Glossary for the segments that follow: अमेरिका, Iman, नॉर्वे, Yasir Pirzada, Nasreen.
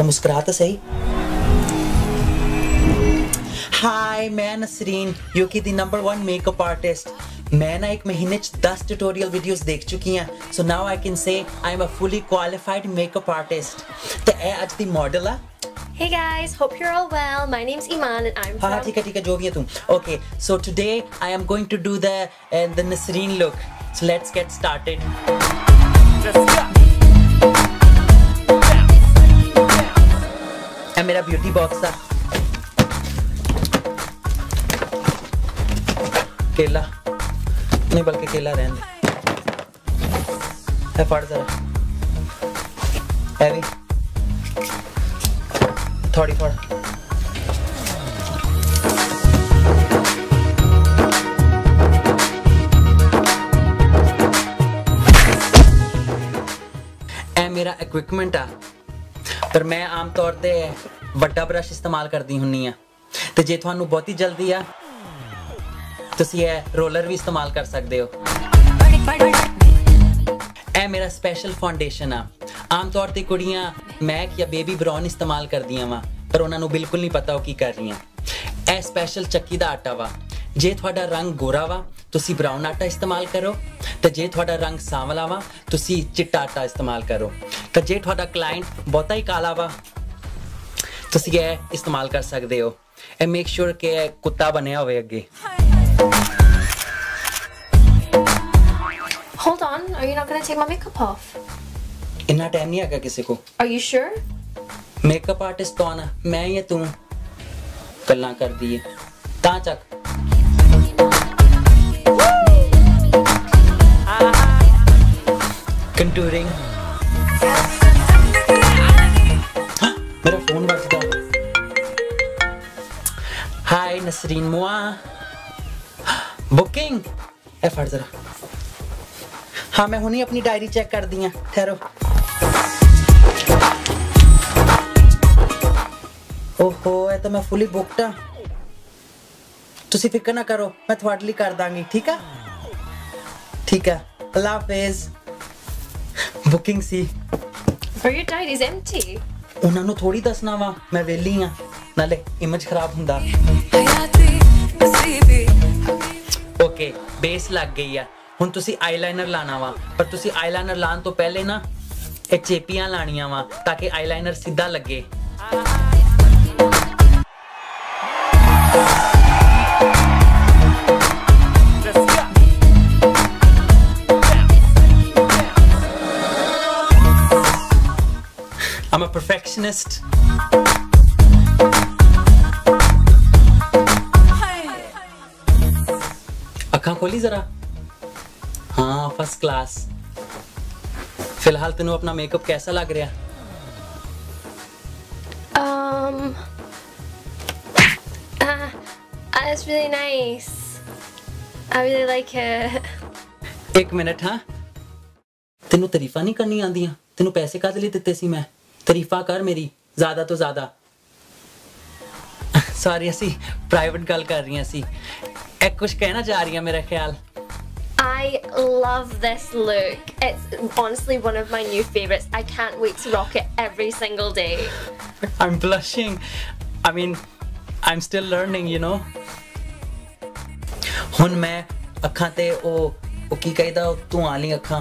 तो मुस्कुरा तो सही। हाय, मैं Nasreen, UK the number 1 makeup artist. मैं ना एक महीने 10 ट्यूटोरियल वीडियोस देख चुकी हैं। So now I can say I am a fully qualified makeup artist. तो ए आज दी मॉडल आ। Hey guys, hope you're all well. My name's Iman and I'm from. ठीक है जो भी है तुम। Okay, so today I am going to do the Nasreen look. So let's get started. Let's go. मेरा ब्यूटी बॉक्स था। केला नहीं बल्कि केला रहने फाड़ जरा हैवी थोड़ी फाड़। ए मेरा इक्विपमेंट आ पर मैं आम तौर ते ਵੱਡਾ ਬ੍ਰਸ਼ इस्तेमाल करती ਹੁੰਨੀ ਆ ਤੇ ਜੇ ਤੁਹਾਨੂੰ ਬਹੁਤੀ ਜਲਦੀ ਆ ਤੁਸੀਂ ਇਹ ਰੋਲਰ भी इस्तेमाल कर सकते हो। ਇਹ मेरा स्पेशल फाउंडेशन ਆ। आम तौर ਤੇ ਕੁੜੀਆਂ ਮੈਕ ਜਾਂ बेबी ब्राउन इस्तेमाल ਕਰਦੀਆਂ ਵਾ पर ਉਹਨਾਂ ਨੂੰ बिल्कुल नहीं पता ਉਹ ਕੀ कर रही हैं। ਇਹ स्पेशल ਚੱਕੀ ਦਾ ਆਟਾ ਵਾ। ਜੇ ਤੁਹਾਡਾ रंग ਗੋਰਾ ਵਾ ਤੁਸੀਂ ब्राउन ਆਟਾ इस्तेमाल करो ਤੇ ਜੇ ਤੁਹਾਡਾ रंग ਸਾਂਵਲਾ ਵਾ ਤੁਸੀਂ ਚਿੱਟਾ ਆਟਾ इस्तेमाल करो। ਤੇ ਜੇ ਤੁਹਾਡਾ क्लाइंट ਬਹੁਤਾ ही ਕਾਲਾ ਵਾ ਤੁਸੀਂ ਇਹ इस्तेमाल कर सकते हो। ए मेक श्योर कि कुत्ता बनया होवे अगे। Hold on, are you not going to take my makeup off? इतना टाइम नहीं आएगा किसी को। Are you sure? Makeup artist कौन है? मैं या तू? गल्ला कर दी है। ता चक। कंटूरिंग। मेरा फोन बज गया। हाय नसरीन मुआ बुकिंग ए फड़ जरा। हाँ मैं हुनी अपनी डायरी चेक कर दी है। ठहरो। ओहो ए तो मैं फुली बुकड आ। तुसी फिक्र ना करो मैं थोड़े लिए कर दांगी। ठीक है अल्लाह हाफिज। बुकिंग सी for your diary is empty. ਉਹਨਾਂ ਨੂੰ थोड़ी दसना वा मैं वेली हाँ नाले इमेज खराब हुंदा। ओके बेस लग गई है। हुण तुसी आईलाइनर लाना वा पर तुसी आईलाइनर लान तो पहले ना ये चेपियां लानियां वा ताकि आईलाइनर सीधा लगे। I'm a perfectionist. आँखें खोली जरा। हाँ फर्स्ट क्लास। फिलहाल तेनू अपना मेकअप कैसा लग रहा? It's really nice. I really like it. एक मिनट। हाँ तेनू तारीफा नहीं करनी आंदी। तेनू पैसे कादे लिए दिते सी मैं? तारीफा कर मेरी ज्यादा तो ज्यादा। सॉरी ऐसी प्राइवेट गल कर रही सी। एक कुछ कहना चाह रही है मेरा ख्याल। I love this look. It's honestly one of my new favorites. I can't wait to rock it every single day. I'm blushing. I mean, I'm still learning, you know. हुन मैं अखां ते ओ की कहदा तू आली अखां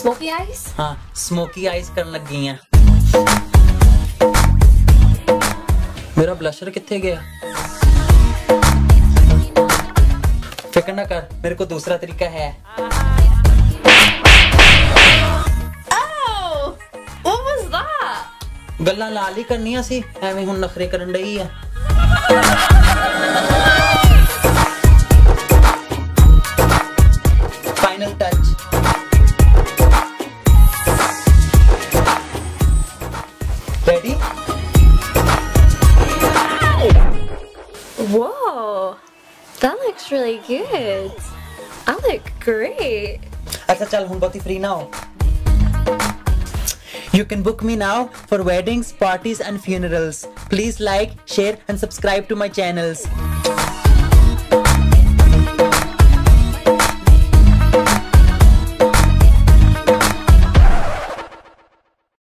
स्मोकी आईज। हाँ smoky eyes करन लग गई हैं। मेरा ब्लशर किथे गया? फिक्र ना कर मेरे को दूसरा तरीका है। Oh, what was that? गल्ला लाली करनी सी एवें हुन नखरे करन डई है। Final touch. Ready? Whoa, that looks really good. I look great. अच्छा चल हुन बहुत ही free now. You can book me now for weddings, parties and funerals. Please like, share and subscribe to my channels.